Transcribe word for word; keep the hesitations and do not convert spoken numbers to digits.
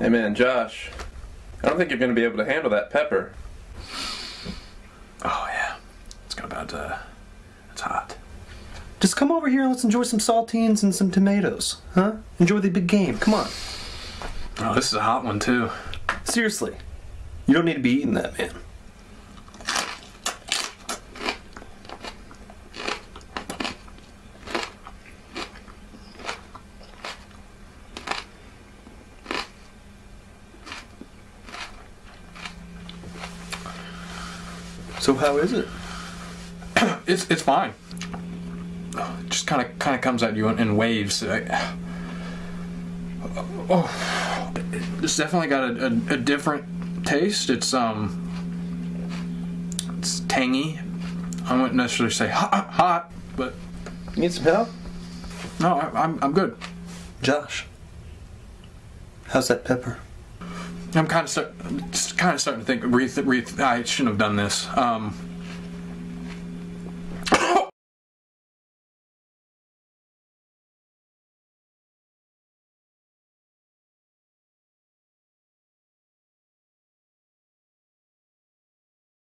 Hey man, Josh, I don't think you're going to be able to handle that pepper. Oh yeah, it's got about, uh, it's hot. Just come over here and let's enjoy some saltines and some tomatoes, huh? Enjoy the big game, come on. Oh, this is a hot one too. Seriously, you don't need to be eating that, man. So how is it? it's it's fine. It just kind of kind of comes at you in, in waves. I, oh, it's definitely got a, a, a different taste. It's um, it's tangy. I wouldn't necessarily say hot, hot, but you need some help? No, I, I'm I'm good. Josh, how's that pepper? I'm kind of, start, kind of starting to think, re th re th I shouldn't have done this. Um,